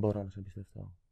borra la servicio de estado.